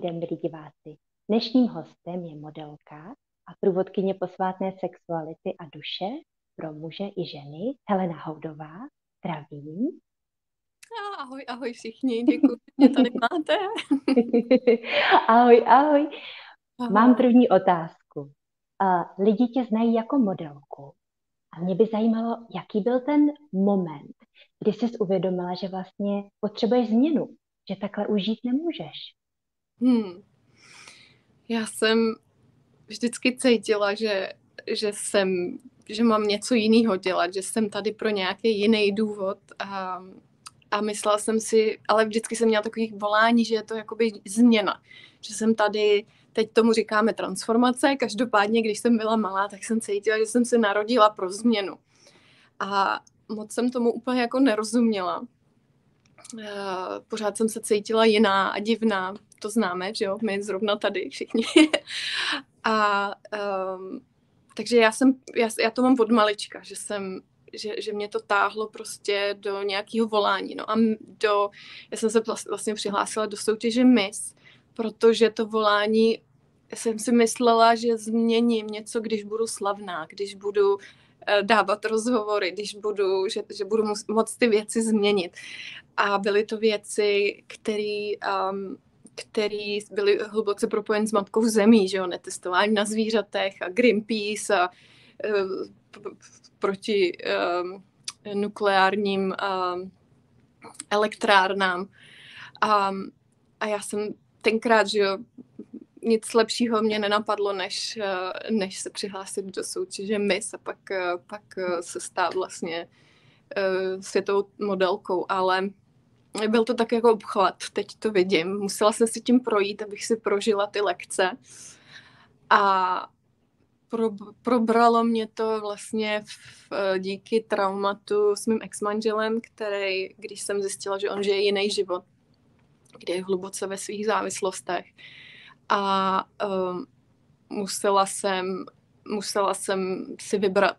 Krásný den, milí diváci. Dnešním hostem je modelka a průvodkyně posvátné sexuality a duše pro muže i ženy Helena Houdová. Zdravím. Ahoj, ahoj všichni, děkuji, mě tady máte. Ahoj, ahoj. Mám první otázku. Lidi tě znají jako modelku a mě by zajímalo, jaký byl ten moment, kdy jsi uvědomila, že vlastně potřebuješ změnu, že takhle už žít nemůžeš. Já jsem vždycky cítila, že mám něco jiného dělat, že jsem tady pro nějaký jiný důvod a myslela jsem si, ale vždycky jsem měla takových volání, že je to jakoby změna, že jsem tady, teď tomu říkáme transformace, každopádně, když jsem byla malá, tak jsem cítila, že jsem se narodila pro změnu a moc jsem tomu úplně jako nerozuměla. Pořád jsem se cítila jiná a divná, to známe, že jo, my zrovna tady všichni. Takže já to mám od malička, že mě to táhlo prostě do nějakého volání. No a já jsem se vlastně přihlásila do soutěže Miss, protože to volání, jsem si myslela, že změním něco, když budu slavná, když budu dávat rozhovory, že budu moct ty věci změnit. A byly to věci, které byly hluboce propojeny s matkou zemí, že jo, netestování na zvířatech a Greenpeace a proti nukleárním elektrárnám. A já jsem tenkrát, že jo, nic lepšího mě nenapadlo, než se přihlásit do soutěže Miss a pak se stát vlastně světovou modelkou, ale byl to tak jako obchvat, teď to vidím. Musela jsem si tím projít, abych si prožila ty lekce a probralo mě to vlastně díky traumatu s mým ex-manželem, který, když jsem zjistila, že on žije jiný život, kde je hluboce ve svých závislostech, a musela jsem si vybrat,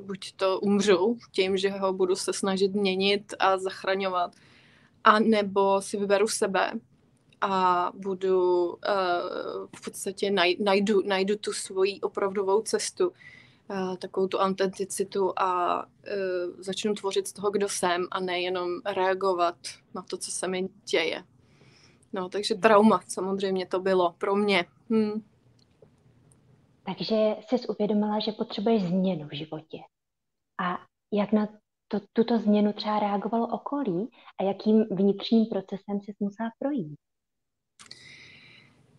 buď to umřu tím, že ho budu se snažit měnit a zachraňovat, a nebo si vyberu sebe a budu v podstatě najdu tu svoji opravdovou cestu, takovou tu autenticitu a začnu tvořit z toho, kdo jsem, a nejenom reagovat na to, co se mi děje. No, takže trauma samozřejmě to bylo pro mě. Takže jsi uvědomila, že potřebuješ změnu v životě. A jak na tuto změnu třeba reagovalo okolí a jakým vnitřním procesem jsi musela projít?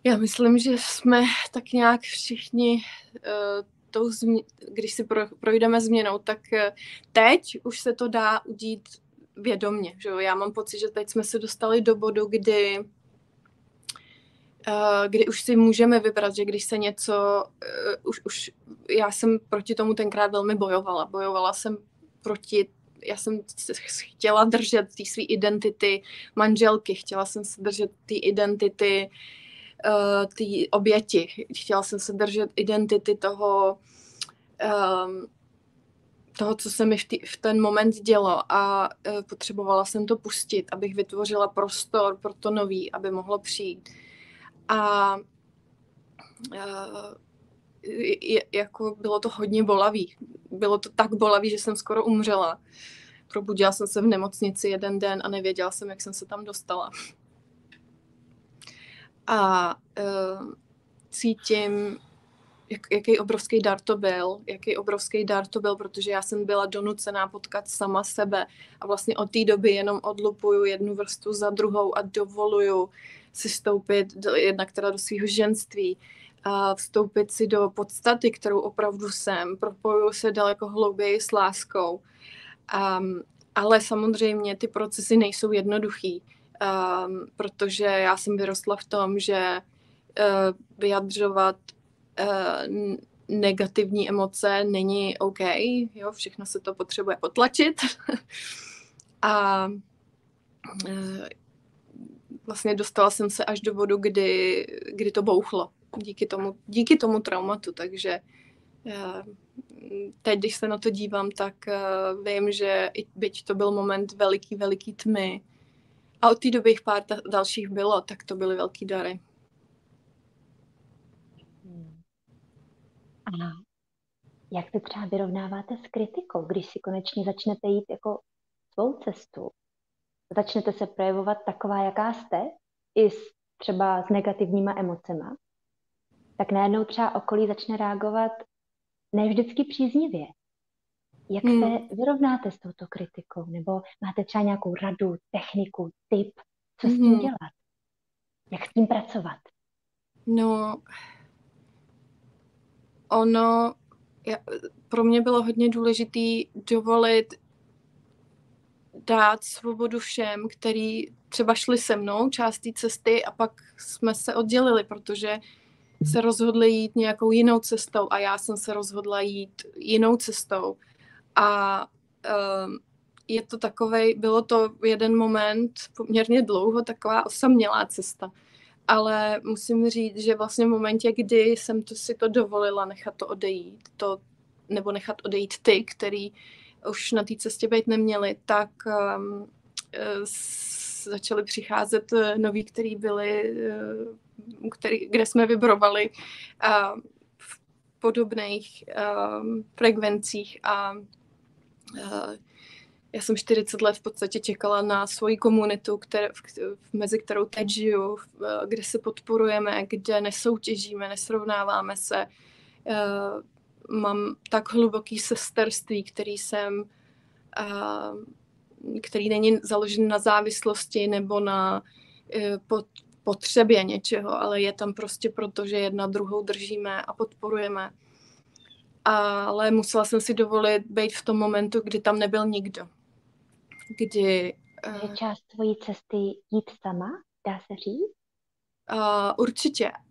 Já myslím, že jsme tak nějak všichni, když si projdeme změnou, tak teď už se to dá udít vědomě. Že jo? Já mám pocit, že teď jsme se dostali do bodu, kdy už si můžeme vybrat, že když se něco... já jsem proti tomu tenkrát velmi bojovala. Bojovala jsem proti... Já jsem chtěla držet té své identity manželky, chtěla jsem se držet té identity té oběti, chtěla jsem se držet identity toho, co se mi v ten moment dělo, a potřebovala jsem to pustit, abych vytvořila prostor pro to nový, aby mohlo přijít. A jako bylo to hodně bolavý. Bylo to tak bolavý, že jsem skoro umřela. Probudila jsem se v nemocnici jeden den a nevěděla jsem, jak jsem se tam dostala. A cítím, jaký obrovský dar to byl, protože já jsem byla donucená potkat sama sebe a vlastně od té doby jenom odlupuju jednu vrstvu za druhou a dovoluju si vstoupit jednak teda do svého ženství, a vstoupit si do podstaty, kterou opravdu jsem, propojuju se daleko hlouběji s láskou. Ale samozřejmě ty procesy nejsou jednoduchý, protože já jsem vyrostla v tom, že vyjadřovat negativní emoce není OK, jo, všechno se to potřebuje potlačit. A vlastně dostala jsem se až do bodu, kdy to bouchlo díky tomu traumatu, takže teď, když se na to dívám, tak vím, že byť to byl moment veliký tmy a od té doby jich pár dalších bylo, tak to byly velký dary. A jak to třeba vyrovnáváte s kritikou, když si konečně začnete jít jako svou cestu? Začnete se projevovat taková, jaká jste, i třeba s negativníma emocema? Tak najednou třeba okolí začne reagovat ne vždycky příznivě. Jak se vyrovnáte s touto kritikou? Nebo máte třeba nějakou radu, techniku, tip? Co s tím dělat? Jak s tím pracovat? No, pro mě bylo hodně důležitý dovolit dát svobodu všem, který třeba šli se mnou část té cesty a pak jsme se oddělili, protože se rozhodli jít nějakou jinou cestou a já jsem se rozhodla jít jinou cestou. A je to takovej, bylo to jeden moment poměrně dlouho taková osamělá cesta. Ale musím říct, že vlastně v momentě, kdy jsem si to dovolila nechat to odejít, nebo nechat odejít ty, který už na té cestě být neměli, tak začaly přicházet noví, který byli, kde jsme vibrovali v podobných frekvencích a já jsem 40 let v podstatě čekala na svoji komunitu, mezi kterou teď žiju, kde se podporujeme, kde nesoutěžíme, nesrovnáváme se. Mám tak hluboký sesterství, který není založen na závislosti nebo na potřebě něčeho, ale je tam prostě proto, že jedna druhou držíme a podporujeme. Ale musela jsem si dovolit být v tom momentu, kdy tam nebyl nikdo. Je část tvojí cesty jít sama, dá se říct?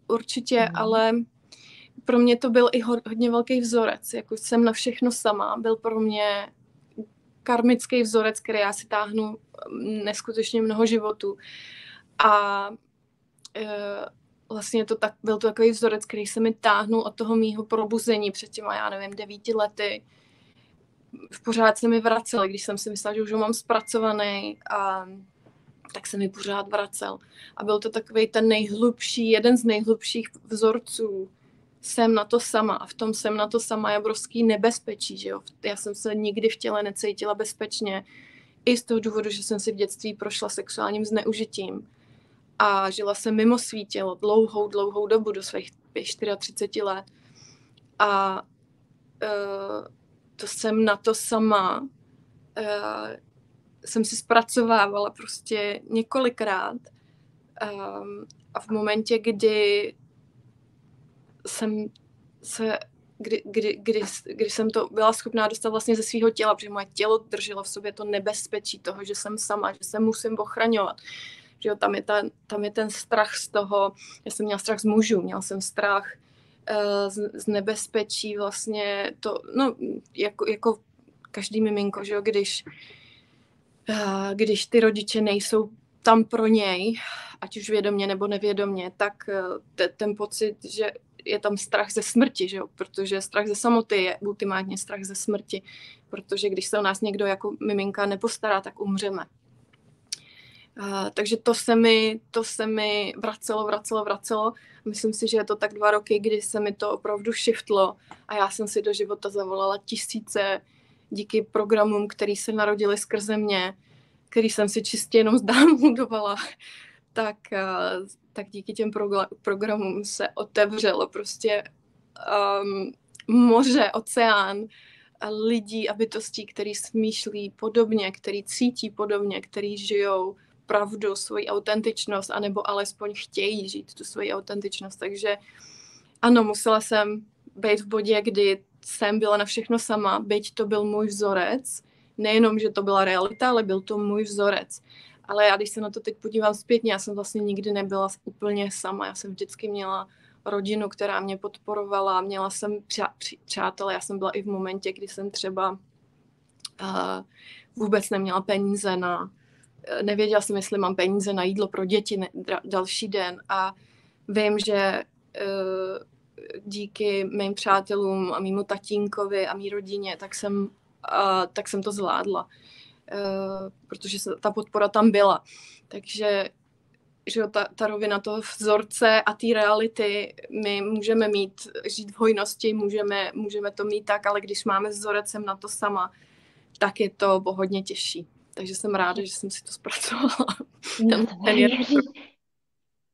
Určitě, ale pro mě to byl i hodně velký vzorec. Jako jsem na všechno sama, byl pro mě karmický vzorec, který já si táhnu neskutečně mnoho životů. A vlastně byl to takový vzorec, který se mi táhnul od toho mýho probuzení před těma, 9 lety. Pořád se mi vracel, když jsem si myslela, že už ho mám zpracovaný, tak se mi pořád vracel. A byl to takový ten nejhlubší, jeden z nejhlubších vzorců. Jsem na to sama a v tom jsem na to sama je obrovský nebezpečí, že jo. Já jsem se nikdy v těle necítila bezpečně. I z toho důvodu, že jsem si v dětství prošla sexuálním zneužitím. A žila jsem mimo svý tělo dlouhou dobu, do svých 34 let. A to jsem na to sama. Jsem si zpracovávala prostě několikrát. A v momentě, kdy jsem to byla schopná dostat vlastně ze svého těla, protože moje tělo drželo v sobě to nebezpečí toho, že jsem sama, že se musím ochraňovat. Že jo, tam je ten strach z toho, já jsem měla strach z mužů, měla jsem strach z nebezpečí vlastně to, no jako každý miminko, že jo, když ty rodiče nejsou tam pro něj, ať už vědomě nebo nevědomě, tak ten pocit, že je tam strach ze smrti, že jo? Protože strach ze samoty je ultimátně strach ze smrti, protože když se o nás někdo jako miminka nepostará, tak umřeme. Takže to se mi vracelo. Myslím si, že je to tak 2 roky, kdy se mi to opravdu šiftlo a já jsem si do života zavolala tisíce díky programům, který se narodili skrze mě, který jsem si čistě jenom zdownloadovala, tak díky těm programům se otevřelo prostě moře, oceán lidí a bytostí, který smýšlí podobně, který cítí podobně, který žijou pravdu, svoji autentičnost, anebo alespoň chtějí žít tu svoji autentičnost. Takže ano, musela jsem být v bodě, kdy jsem byla na všechno sama, byť to byl můj vzorec, nejenom, že to byla realita, ale byl to můj vzorec. Ale já, když se na to teď podívám zpětně, já jsem vlastně nikdy nebyla úplně sama. Já jsem vždycky měla rodinu, která mě podporovala, měla jsem přátelé. Já jsem byla i v momentě, kdy jsem třeba vůbec neměla peníze nevěděla jsem, jestli mám peníze na jídlo pro děti další den. A vím, že díky mým přátelům a mému tatínkovi a mý rodině, tak jsem to zvládla, protože ta podpora tam byla. Takže že ta rovina toho vzorce a té reality, my můžeme žít v hojnosti, můžeme to mít tak, ale když máme vzorec sem na to sama, tak je to hodně těžší. Takže jsem ráda, že jsem si to zpracovala.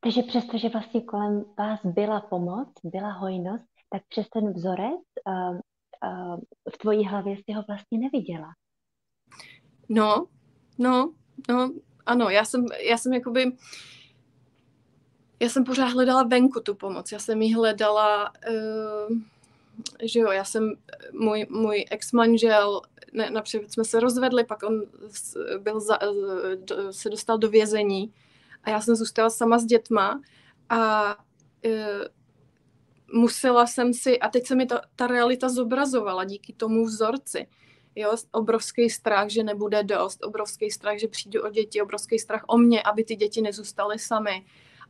Takže přesto, že vlastně kolem vás byla pomoc, byla hojnost, tak přes ten vzorec v tvojí hlavě jsi ho vlastně neviděla. No, ano, já jsem pořád hledala venku tu pomoc, já jsem ji hledala, že jo, můj ex-manžel, například jsme se rozvedli, pak on se dostal do vězení a já jsem zůstala sama s dětma a musela jsem si, a teď se mi ta realita zobrazovala díky tomu vzorci. Jo, obrovský strach, že nebude dost, obrovský strach, že přijdu o děti, obrovský strach o mě, aby ty děti nezůstaly samy.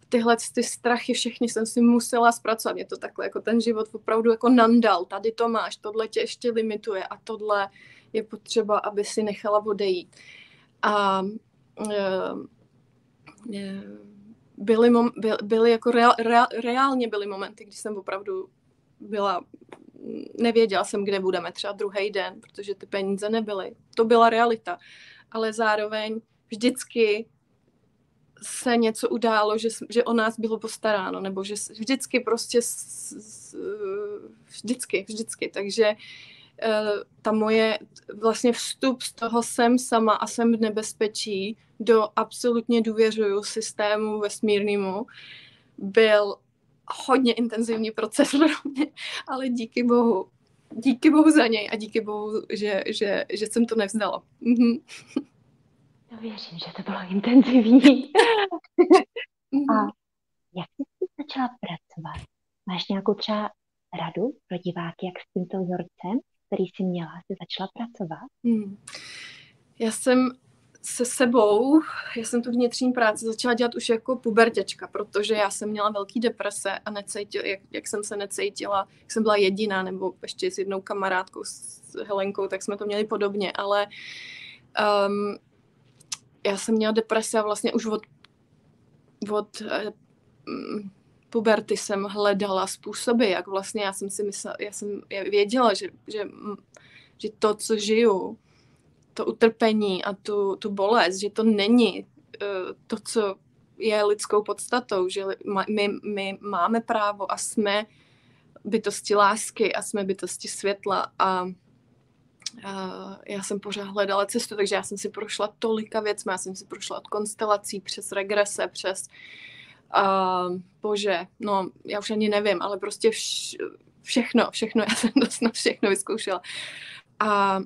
Tyhle ty strachy všechny jsem si musela zpracovat. Mě to takhle, jako ten život opravdu jako nandal. Tady to máš, tohle tě ještě limituje a tohle je potřeba, aby si nechala odejít. A byly momenty, kdy jsem opravdu byla... Nevěděla jsem, kde budeme třeba druhý den, protože ty peníze nebyly. To byla realita. Ale zároveň vždycky se něco událo, že o nás bylo postaráno, nebo že vždycky prostě vždycky. Takže ta moje vlastně vstup z toho jsem sama a jsem v nebezpečí do absolutně důvěřuju systému vesmírnému byl hodně intenzivní proces pro mě, ale díky bohu za něj a díky bohu, že jsem to nevzdala. Mm-hmm. No věřím, že to bylo intenzivní. A jak jsi začala pracovat? Máš nějakou třeba radu pro diváky, jak s tímto vzorcem, který jsi měla, jsi začala pracovat? Já jsem se sebou, tu vnitřní práci začala dělat už jako puberťačka, protože já jsem měla velký deprese a necítila, jak jsem byla jediná, nebo ještě s jednou kamarádkou, s Helenkou, tak jsme to měli podobně, ale já jsem měla deprese a vlastně už od puberty jsem hledala způsoby, jak vlastně já věděla, že to, co žiju, to utrpení a tu bolest, že to není to, co je lidskou podstatou, že my máme právo a jsme bytosti lásky a jsme bytosti světla a já jsem pořád hledala cestu, takže já jsem si prošla tolika věcmi, já jsem si prošla od konstelací přes regrese, přes já už ani nevím, ale prostě všechno, já jsem dost na všechno vyzkoušela. A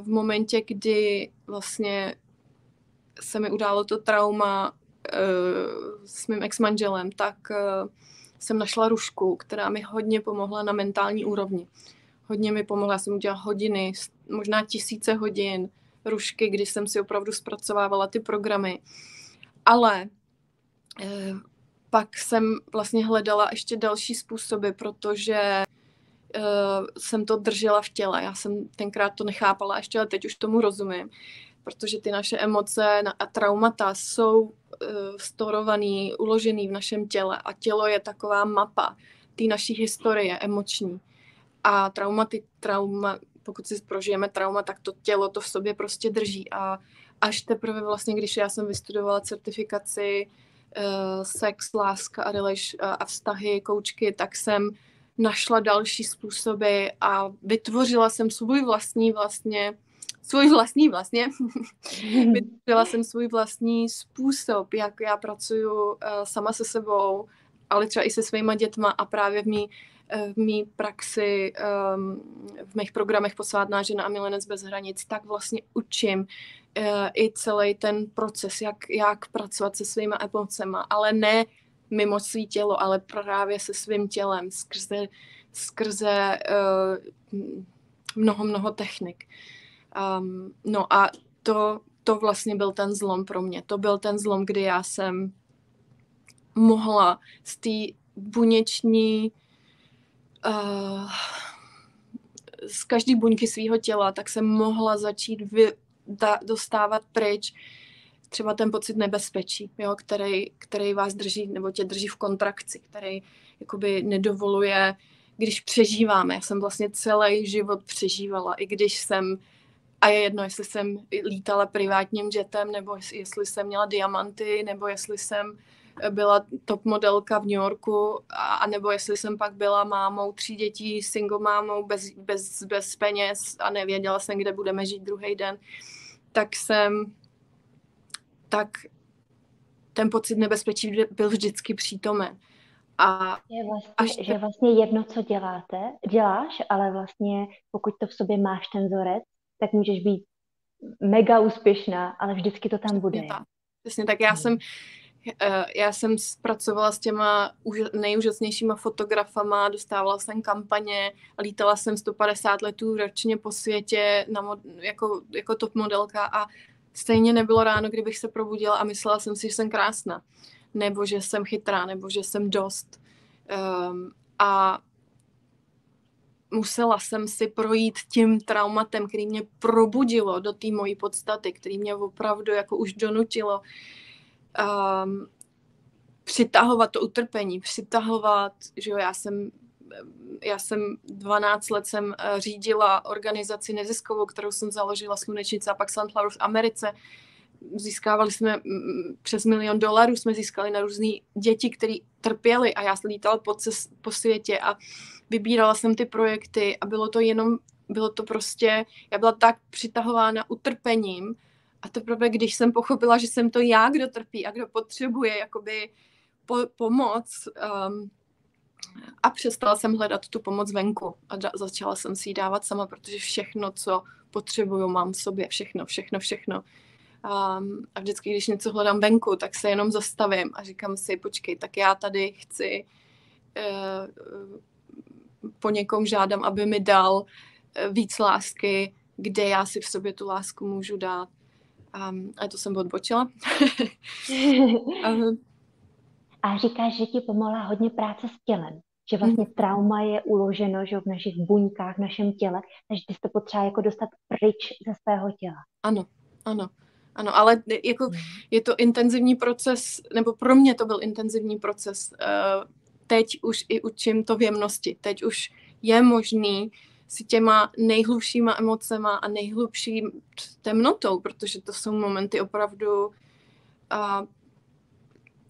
v momentě, kdy vlastně se mi událo to trauma s mým ex-manželem, tak jsem našla Rušku, která mi hodně pomohla na mentální úrovni. Hodně mi pomohla, já jsem udělala hodiny, možná tisíce hodin Rušky, kdy jsem si opravdu zpracovávala ty programy. Ale pak jsem vlastně hledala ještě další způsoby, protože jsem to držela v těle. Já jsem tenkrát to nechápala ještě, ale teď už tomu rozumím, protože ty naše emoce a traumata jsou storovaný, uložený v našem těle a tělo je taková mapa té naší historie emoční. A pokud si prožijeme trauma, tak to tělo to v sobě prostě drží. A až teprve vlastně, když já jsem vystudovala certifikaci sex, láska a vztahy, koučky, tak jsem našla další způsoby a vytvořila jsem svůj vlastní způsob, jak já pracuju sama se sebou, ale třeba i se svýma dětma a právě v mý praxi, v mých programech Posvátná žena a Milenec bez hranic, tak vlastně učím i celý ten proces, jak pracovat se svýma emocema, ale ne mimo svý tělo, ale právě se svým tělem, skrze mnoho technik. A to vlastně byl ten zlom pro mě. To byl ten zlom, kdy já jsem mohla z té buněční, z každé buňky svého těla, tak jsem mohla začít dostávat pryč třeba ten pocit nebezpečí, jo, který vás drží nebo tě drží v kontrakci, který jakoby nedovoluje, když přežíváme. Já jsem vlastně celý život přežívala, i když jsem, a je jedno, jestli jsem lítala privátním jetem, nebo jestli jsem měla diamanty, nebo jestli jsem byla top modelka v New Yorku, a nebo jestli jsem pak byla mámou 3 dětí, single mámou, bez peněz a nevěděla jsem, kde budeme žít druhý den, tak ten pocit nebezpečí byl vždycky přítomen. A že vlastně jedno, co děláš, ale vlastně pokud to v sobě máš ten vzorec, tak můžeš být mega úspěšná, ale vždycky to tam bude. Přesně tak. Já jsem pracovala s těma nejúžasnějšíma fotografama, dostávala jsem kampaně, lítala jsem 150 letů ročně po světě jako top modelka a stejně nebylo ráno, kdybych se probudila a myslela jsem si, že jsem krásná, nebo že jsem chytrá, nebo že jsem dost. A musela jsem si projít tím traumatem, který mě probudilo do té mojí podstaty, který mě opravdu jako už donutilo přitahovat to utrpení, že jo, já jsem 12 let jsem řídila organizaci neziskovou, kterou jsem založila Slunečnice a pak Sunflowers v Americe. Získávali jsme přes $1 milion, jsme získali na různý děti, které trpěly, a já jsem lítala po světě a vybírala jsem ty projekty a bylo to prostě, já byla tak přitahována utrpením, a teprve když jsem pochopila, že jsem to já, kdo trpí a kdo potřebuje jakoby pomoc, a přestala jsem hledat tu pomoc venku a začala jsem si ji dávat sama, protože všechno, co potřebuju, mám v sobě, všechno. A vždycky, když něco hledám venku, tak se jenom zastavím a říkám si, počkej, tak já tady chci, po někom žádám, aby mi dal víc lásky, kde já si v sobě tu lásku můžu dát. A to jsem odbočila. A říkáš, že ti pomohla hodně práce s tělem, že vlastně trauma je uloženo, že v našich buňkách, v našem těle, takže ty jsi to potřeba jako dostat pryč ze svého těla. Ano, ale jako je to intenzivní proces, nebo pro mě to byl intenzivní proces. Teď už i učím to v jemnosti. Teď už je možný si těma nejhlubšíma emocema a nejhlubší temnotou, protože to jsou momenty opravdu...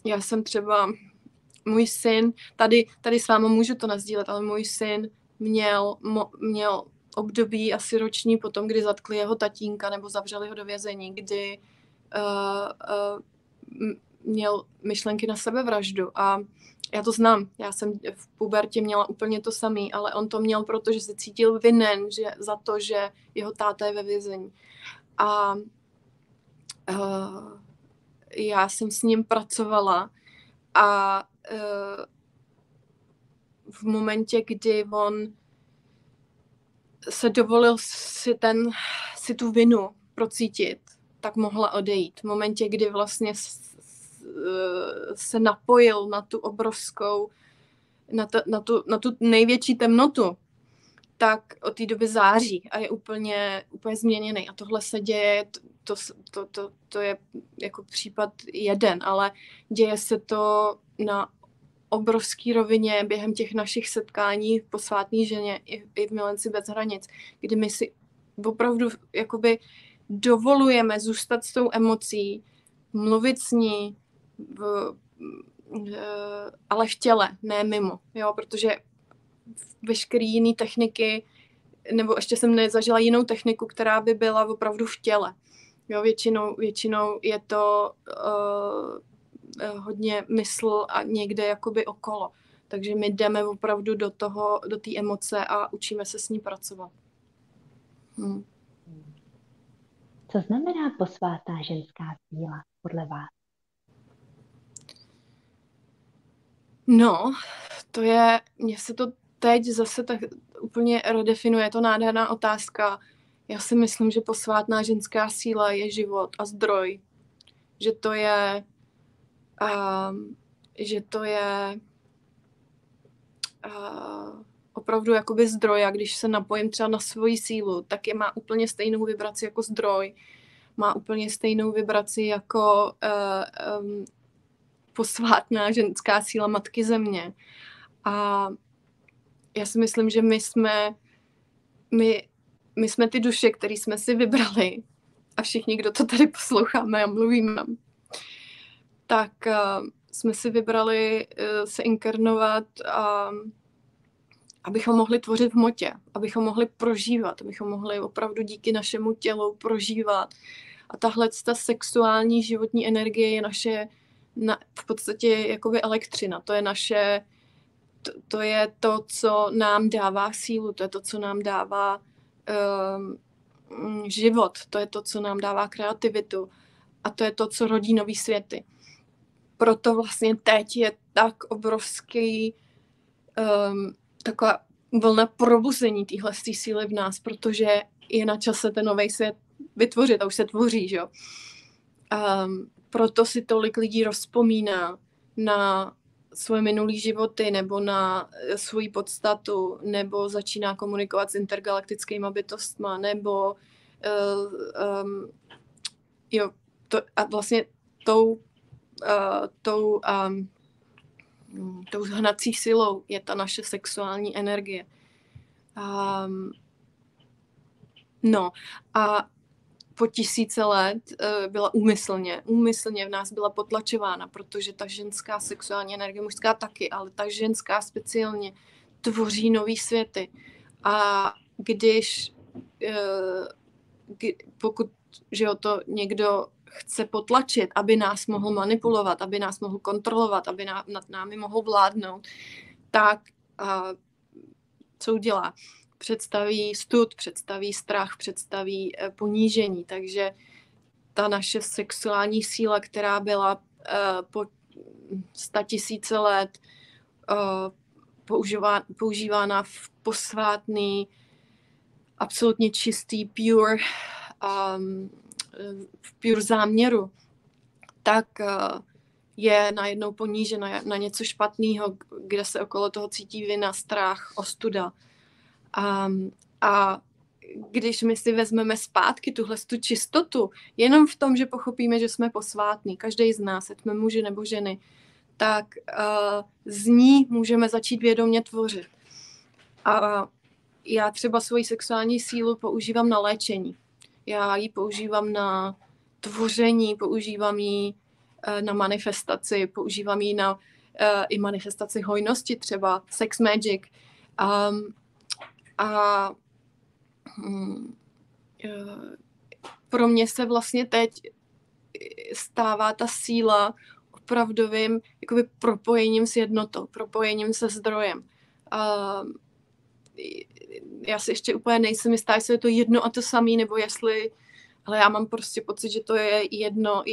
Já jsem třeba... Můj syn, tady s váma můžu to nazdílet, ale můj syn měl období asi roční potom, kdy zatkli jeho tatínka nebo zavřeli ho do vězení, kdy měl myšlenky na sebevraždu. A já to znám, já jsem v pubertě měla úplně to samé, ale on to měl, protože se cítil vinen za to, že jeho táta je ve vězení. A já jsem s ním pracovala a v momentě, kdy on se dovolil si tu vinu procítit, tak mohla odejít. V momentě, kdy vlastně se napojil na tu obrovskou, na tu největší temnotu, tak od té doby září a je úplně změněný. A tohle se děje, to je jako případ jeden, ale děje se to na obrovský rovině během těch našich setkání v Posvátné ženě i v Milenci bez hranic, kdy my si opravdu jakoby dovolujeme zůstat s tou emocí, mluvit s ní, ale v těle, ne mimo, jo, protože veškeré jiné techniky, nebo ještě jsem nezažila jinou techniku, která by byla opravdu v těle. Jo, většinou je to hodně mysl a někde jakoby okolo. Takže my jdeme opravdu do té emoce a učíme se s ní pracovat. Co znamená posvátná ženská síla podle vás? No, to je, mně se to teď zase tak úplně redefinuje, je to nádherná otázka. Já si myslím, že posvátná ženská síla je život a zdroj. Že to je opravdu jakoby zdroj, a když se napojím třeba na svoji sílu, tak je má úplně stejnou vibraci jako zdroj. má úplně stejnou vibraci jako posvátná ženská síla Matky Země. A já si myslím, že my jsme ty duše, které jsme si vybrali, a všichni, kdo to tady posloucháme a mluvíme, tak jsme si vybrali se inkarnovat, abychom mohli tvořit v hmotě, abychom mohli prožívat, abychom mohli opravdu díky našemu tělu prožívat. A tahle ta sexuální životní energie je naše v podstatě jakoby elektřina. To je naše, to je to, co nám dává sílu, to je to, co nám dává život, to je to, co nám dává kreativitu a to je to, co rodí nový světy. Proto vlastně teď je tak obrovský taková vlna probuzení téhle síly v nás, protože je na čase ten nový svět vytvořit a už se tvoří, že jo. Proto si tolik lidí rozpomíná na svoje minulý životy nebo na svoji podstatu, nebo začíná komunikovat s intergalaktickýma bytostma, nebo a vlastně tou hnací silou je ta naše sexuální energie. A po tisíce let byla úmyslně v nás byla potlačována, protože ta ženská sexuální energie, mužská taky, ale ta ženská speciálně tvoří nový světy. A když pokud že o to někdo chce potlačit, aby nás mohl manipulovat, aby nás mohl kontrolovat, aby nad námi mohl vládnout, tak co udělá? Představí stud, představí strach, představí ponížení. Takže ta naše sexuální síla, která byla po 100 000 let používána v posvátný, absolutně čistý, pure záměru, tak je najednou ponížena na něco špatného, kde se okolo toho cítí vina, strach, ostuda. A když my si vezmeme zpátky tuhle tu čistotu, jenom v tom, že pochopíme, že jsme posvátní, každý z nás, ať jsme muži nebo ženy, tak z ní můžeme začít vědomě tvořit. A já třeba svoji sexuální sílu používám na léčení. Já ji používám na tvoření, používám ji na manifestaci, používám ji na i manifestaci hojnosti, třeba sex magic. Pro mě se vlastně teď stává ta síla opravdovým jakoby propojením s jednotou, propojením se zdrojem. Já si ještě úplně nejsem jistá, jestli je to jedno a to samé, nebo jestli, ale já mám prostě pocit, že to je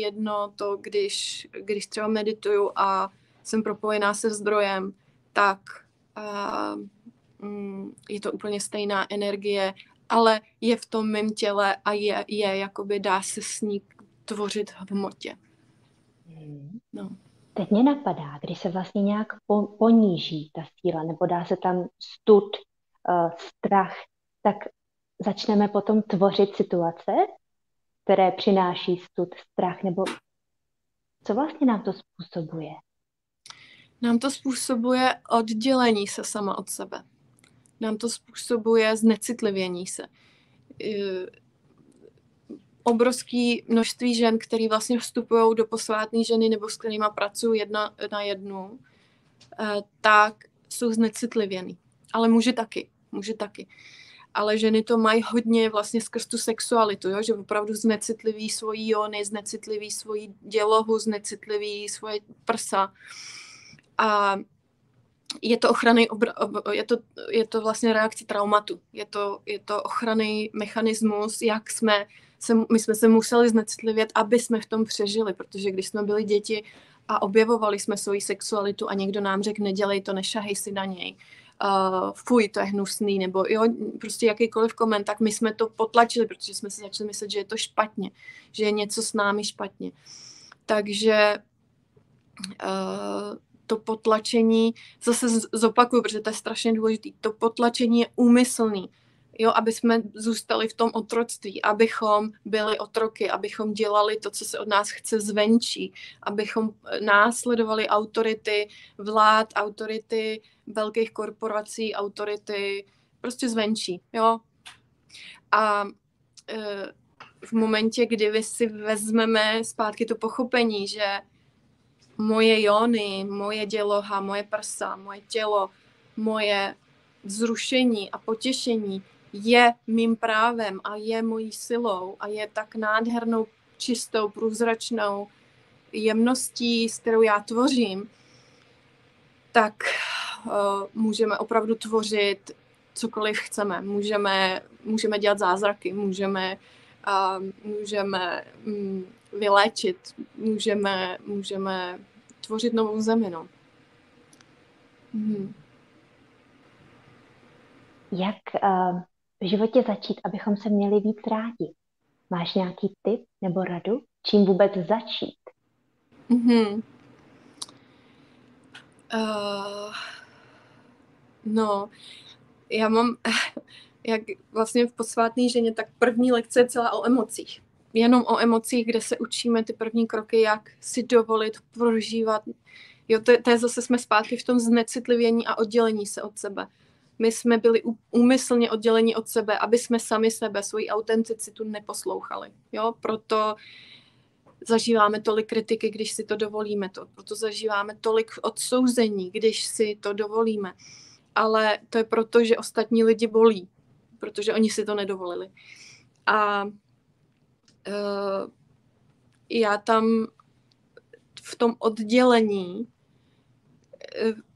jedno to, když třeba medituju a jsem propojená se zdrojem, tak je to úplně stejná energie, ale je v tom mém těle a je jakoby dá se s ní tvořit v hmotě. No. Teď mě napadá, když se vlastně nějak poníží ta síla, nebo dá se tam stud, strach, tak začneme potom tvořit situace, které přináší stud, strach, nebo co vlastně nám to způsobuje? Nám to způsobuje oddělení se sama od sebe. Nám to způsobuje znecitlivění se. Obrovský množství žen, které vlastně vstupují do posvátné ženy nebo s kterýma pracují jedna na jednu, tak jsou znecitlivěný. Ale muži taky. Ale ženy to mají hodně vlastně skrz tu sexualitu, jo? Že opravdu znecitliví svoji jóny, znecitliví svoji dělohu, znecitliví svoje prsa. A je to ochranný je to vlastně reakce traumatu. Je to ochranný mechanismus, jak my jsme se museli znecitlivět, aby jsme v tom přežili, protože když jsme byli děti a objevovali jsme svoji sexualitu a někdo nám řekl, nedělej to, nešahej si na něj, fuj, to je hnusný, nebo jo, prostě jakýkoliv koment, tak my jsme to potlačili, protože jsme si začali myslet, že je to špatně, že je něco s námi špatně. Takže to potlačení, zase zopakuju, protože to je strašně důležité, to potlačení je úmyslný. Jo, aby jsme zůstali v tom otroctví, abychom byli otroky, abychom dělali to, co se od nás chce zvenčí, abychom následovali autority vlád, autority velkých korporací, autority prostě zvenčí. Jo? A v momentě, kdy si vezmeme zpátky to pochopení, že moje jóny, moje děloha, moje prsa, moje tělo, moje vzrušení a potěšení je mým právem a je mojí silou a je tak nádhernou, čistou, průzračnou jemností, s kterou já tvořím, tak můžeme opravdu tvořit cokoliv chceme. Můžeme dělat zázraky, můžeme vyléčit, můžeme tvořit novou zemi. No. Jak v životě začít, abychom se měli víc rádi? Máš nějaký tip nebo radu? Čím vůbec začít? No, já mám, jak vlastně v Posvátné ženě, tak první lekce je celá o emocích. Jenom o emocích, kde se učíme ty první kroky, jak si dovolit, prožívat. Jo, to je zase, jsme zpátky v tom znecitlivění a oddělení se od sebe. My jsme byli úmyslně odděleni od sebe, aby jsme sami sebe, svoji autenticitu neposlouchali. Jo? Proto zažíváme tolik kritiky, když si to dovolíme. Proto zažíváme tolik odsouzení, když si to dovolíme. Ale to je proto, že ostatní lidi bolí, protože oni si to nedovolili. A já tam v tom oddělení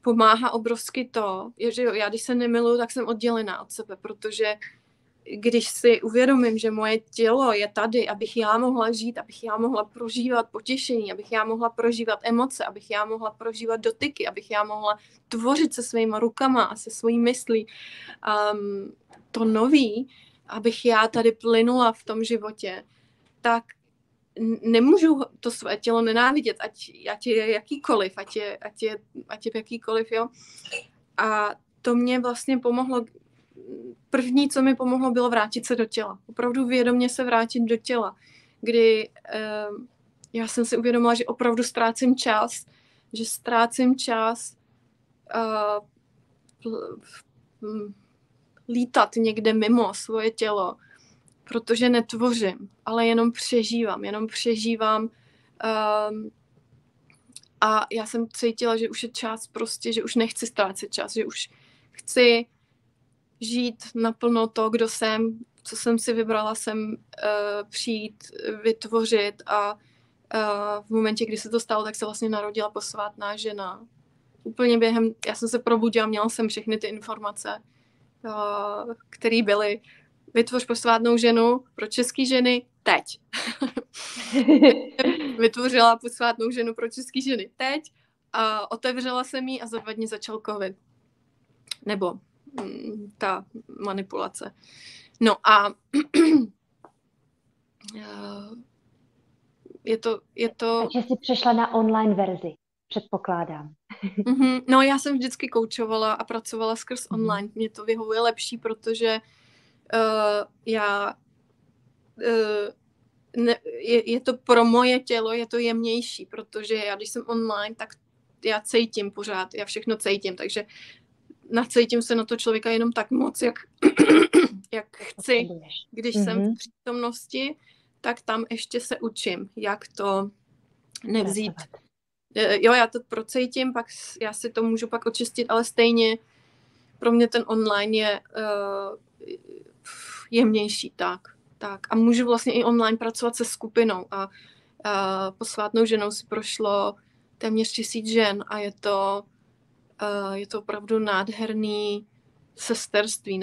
pomáhá obrovsky to, že já když se nemiluju, tak jsem oddělená od sebe, protože když si uvědomím, že moje tělo je tady, abych já mohla žít, abych já mohla prožívat potěšení, abych já mohla prožívat emoce, abych já mohla prožívat dotyky, abych já mohla tvořit se svýma rukama a se svojí myslí to nový, abych já tady plynula v tom životě, tak nemůžu to své tělo nenávidět, ať je jakýkoliv, ať je jakýkoliv, jo. A to mě vlastně pomohlo, první, co mi pomohlo, bylo vrátit se do těla. Opravdu vědomě se vrátit do těla, kdy já jsem si uvědomila, že opravdu ztrácím čas lítat někde mimo svoje tělo, protože netvořím, ale jenom přežívám. A já jsem cítila, že už je čas prostě, že už nechci ztrácet čas, že už chci žít naplno to, kdo jsem, co jsem si vybrala sem přijít, vytvořit. A v momentě, kdy se to stalo, tak se vlastně narodila Posvátná žena. Úplně během, já jsem se probudila, měla jsem všechny ty informace, které byly. Vytvoř posvátnou ženu pro český ženy teď. Vytvořila posvátnou ženu pro český ženy teď a otevřela jsem ji a za 2 dny začal covid. Nebo ta manipulace. No a je to... Takže jsi přešla na online verzi, předpokládám. No já jsem vždycky koučovala a pracovala skrz online. Mě to vyhovuje lepší, protože je to pro moje tělo, je to jemnější, protože já, když jsem online, tak já cítím pořád, já všechno cítím, takže nacítím se na to člověka jenom tak moc, jak chci. Když jsem v přítomnosti, tak tam ještě se učím, jak to nevzít. Jo, já to procítím, pak já si to můžu pak očistit, ale stejně pro mě ten online je jemnější, tak. A můžu vlastně i online pracovat se skupinou. A Posvátnou ženou si prošlo téměř 1000 žen a je to opravdu nádherný sesterství,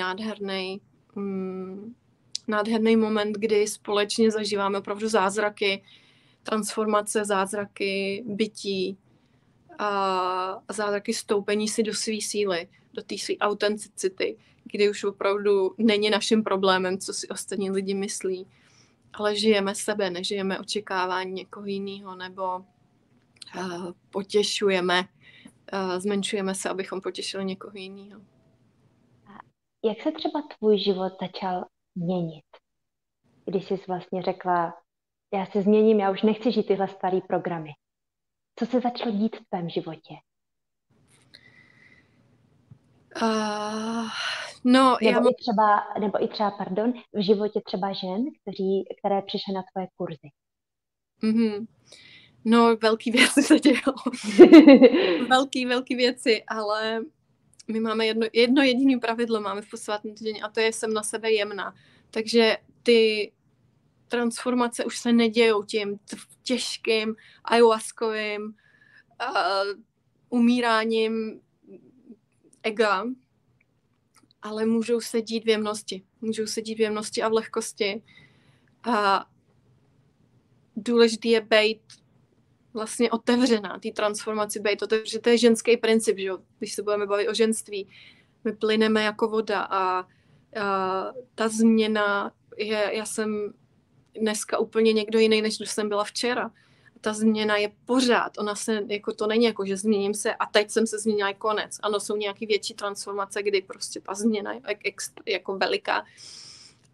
nádherný moment, kdy společně zažíváme opravdu zázraky, transformace, zázraky bytí a zázraky stoupení si do své síly, do té své autenticity, kdy už opravdu není naším problémem, co si ostatní lidi myslí, ale žijeme sebe, nežijeme očekávání někoho jiného, nebo potěšujeme, zmenšujeme se, abychom potěšili někoho jiného. Jak se třeba tvůj život začal měnit? Když jsi vlastně řekla, já se změním, já už nechci žít tyhle staré programy. Co se začalo dít v tvém životě? Nebo v životě třeba žen, které přišly na tvoje kurzy. Mm-hmm. No, velký věci se dělo. velký věci, ale my máme jedno jediné pravidlo, máme v posvátném týdně, a to je jsem na sebe jemná. Takže ty transformace už se nedějou tím těžkým, ayahuaskovým umíráním ega, ale můžou se dít v jemnosti. Můžou se dít v jemnosti a v lehkosti. A důležitý je být vlastně otevřená, té transformaci být otevřená. To je ženský princip, že jo? Když se budeme bavit o ženství. My plyneme jako voda a ta změna je, já jsem dneska úplně někdo jiný, než jsem byla včera. Ta změna je pořád, ona se, jako to není jako, že změním se a teď jsem se změnila i konec. Ano, jsou nějaké větší transformace, kdy prostě ta změna je jako veliká,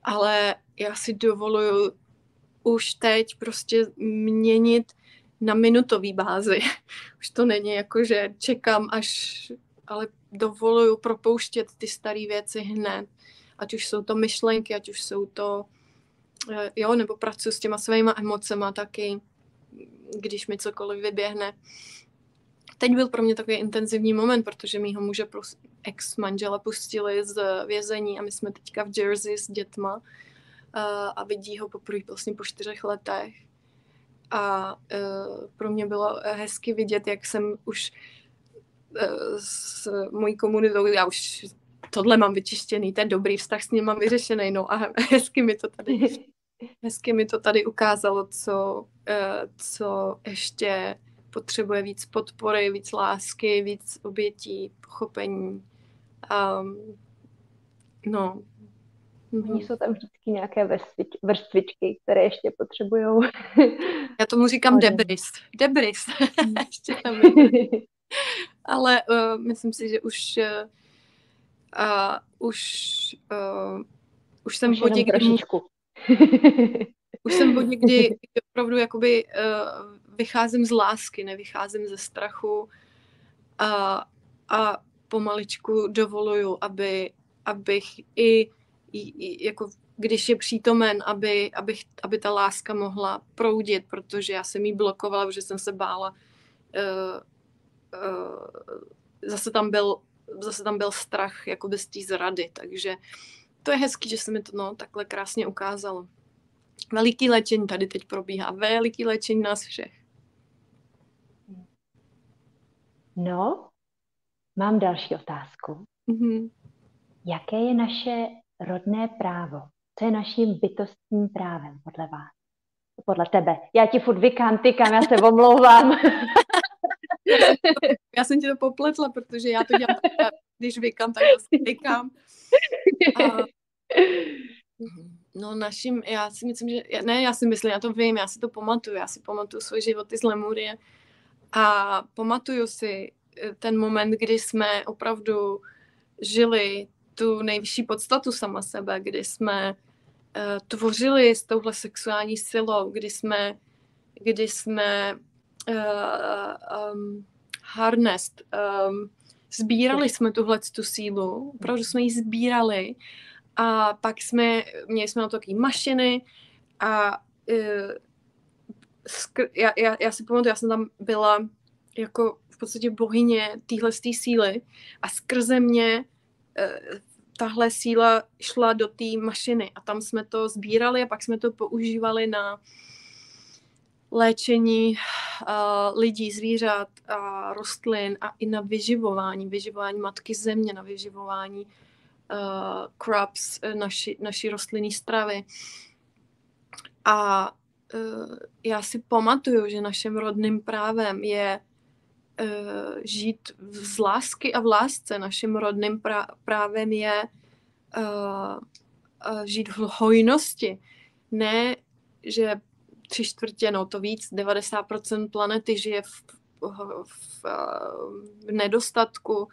ale já si dovoluju už teď prostě měnit na minutový bázi. Už to není jako, že čekám až, ale dovoluju propouštět ty staré věci hned. Ať už jsou to myšlenky, ať už jsou to, jo, nebo pracuji s těma svýma emocema taky, když mi cokoliv vyběhne. Teď byl pro mě takový intenzivní moment, protože mýho muže ex-manžela pustili z vězení a my jsme teďka v Jersey s dětma a vidí ho poprvé vlastně po 4 letech. A pro mě bylo hezky vidět, jak jsem už s mojí komunitou, já už tohle mám vyčištěný, ten dobrý vztah s ním mám vyřešený, no a hezky mi to tady ukázalo, co ještě potřebuje víc podpory, víc lásky, víc obětí, pochopení. No. Jsou tam vždycky nějaké vrstvičky, které ještě potřebujou. Já tomu říkám debris. Ještě tam je. Ale myslím si, že už jsem v bodě, kdy opravdu jakoby vycházím z lásky, nevycházím ze strachu a pomaličku dovoluju, abych i jako když je přítomen, aby ta láska mohla proudit, protože já jsem jí blokovala, protože jsem se bála. Zase tam byl strach jakoby z té zrady, takže to je hezký, že se mi to takhle krásně ukázalo. Veliký léčení tady teď probíhá. Veliký léčení nás všech. No, mám další otázku. Mm-hmm. Jaké je naše rodné právo? Co je naším bytostním právem podle vás? Podle tebe. Já ti furt tykám, já se omlouvám. Já jsem ti to popletla, protože já to dělám tak, když vykám, tak já se vykám. No naším, já to vím, já si to pamatuju, já si pamatuju svoje životy z Lemurie a pamatuju si ten moment, kdy jsme opravdu žili tu nejvyšší podstatu sama sebe, kdy jsme tvořili s touhle sexuální silou, kdy jsme harnessed, sbírali jsme tuhletu sílu, opravdu jsme ji sbírali a pak měli jsme na to takové mašiny a já si pamatuju, já jsem tam byla jako v podstatě bohyně téhletý síly a skrze mě tahle síla šla do té mašiny a tam jsme to sbírali a pak jsme to používali na léčení lidí, zvířat a rostlin a i na vyživování matky země, na vyživování crops, naší rostlinné stravy. A já si pamatuju, že naším rodným právem je žít z lásky a v lásce. Naším rodným právem je žít v hojnosti. Ne, že 3/4, no to víc, 90% planety žije v nedostatku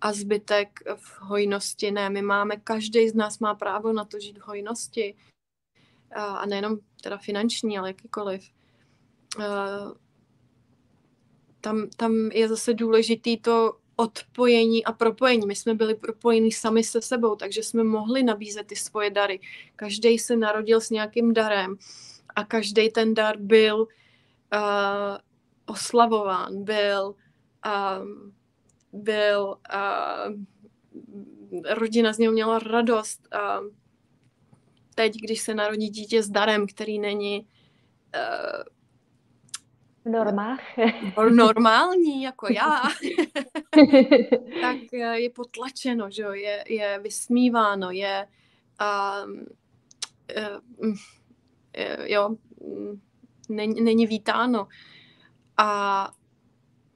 a zbytek v hojnosti. Ne, my máme, každý z nás má právo na to žít v hojnosti. A nejenom teda finanční, ale jakýkoliv. Tam je zase důležitý to odpojení a propojení. My jsme byli propojení sami se sebou, takže jsme mohli nabízet ty svoje dary. Každý se narodil s nějakým darem a každý ten dar byl oslavován, rodina z něho měla radost. A teď, když se narodí dítě s darem, který není normální, jako já, tak je potlačeno, že jo? Je vysmíváno, není vítáno. A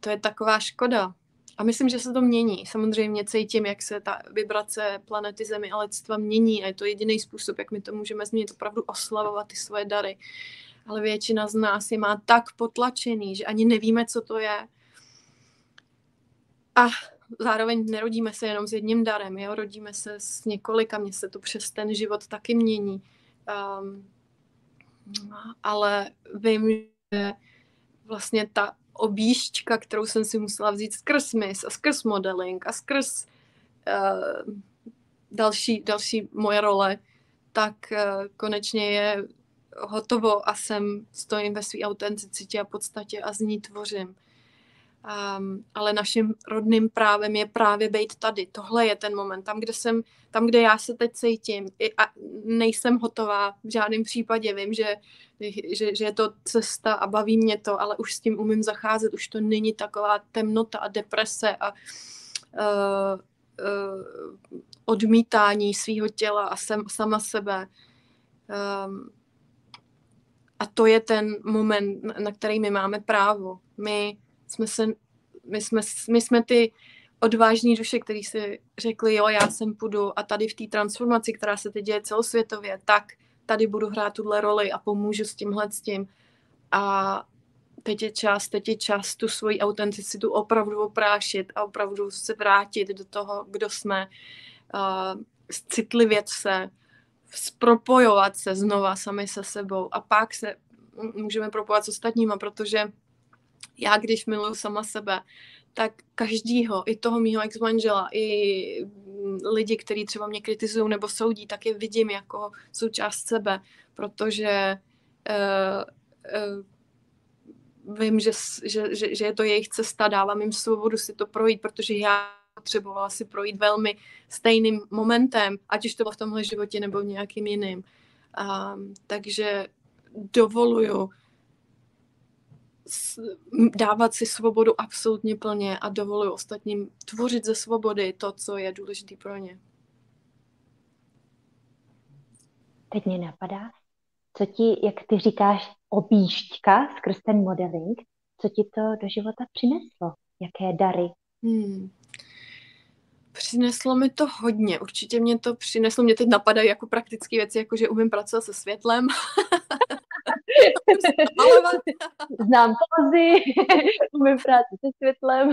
to je taková škoda. A myslím, že se to mění. Samozřejmě cítím, jak se ta vibrace planety Zemi a lidstva mění. A je to jediný způsob, jak my to můžeme změnit. Opravdu oslavovat ty svoje dary. Ale většina z nás je má tak potlačený, že ani nevíme, co to je. A zároveň nerodíme se jenom s jedním darem. Jo? Rodíme se s několika. Mně se to přes ten život taky mění. Ale vím, že vlastně ta objížďka, kterou jsem si musela vzít skrz Miss a skrz modeling a skrz další moje role, tak konečně je hotovo a stojím ve své autenticitě a podstatě a z ní tvořím. Ale naším rodným právem je právě být tady. Tohle je ten moment. Tam, kde já se teď cítím a nejsem hotová v žádném případě. Vím, že je to cesta a baví mě to, ale už s tím umím zacházet. Už to není taková temnota a deprese a odmítání svého těla a sama sebe. A to je ten moment, na který my máme právo. My jsme ty odvážní duše, kteří si řekli, jo, já sem půjdu a tady v té transformaci, která se teď děje celosvětově, tak tady budu hrát tuhle roli a pomůžu s tímhletím. A teď je čas tu svoji autenticitu opravdu oprášit a opravdu se vrátit do toho, kdo jsme, citlivět se, zpropojovat se znova sami se sebou a pak se můžeme propojovat s ostatníma, protože já, když miluju sama sebe, tak každýho, i toho mýho ex-manžela, i lidi, kteří třeba mě kritizují nebo soudí, tak je vidím jako součást sebe, protože vím, že je to jejich cesta, dávám jim svobodu si to projít, protože já potřebovala si projít velmi stejným momentem, ať už to bylo v tomhle životě nebo v nějakým jiným. Takže dovoluju dávat si svobodu absolutně plně a dovoluji ostatním tvořit ze svobody to, co je důležité pro ně. Teď mě napadá, jak ty říkáš, objížďka skrz ten modeling, co ti to do života přineslo? Jaké dary? Přineslo mi to hodně. Určitě mě to přineslo. Mě teď napadají jako praktické věci, jako že umím pracovat se světlem. Znám pozy, umím práci se světlem.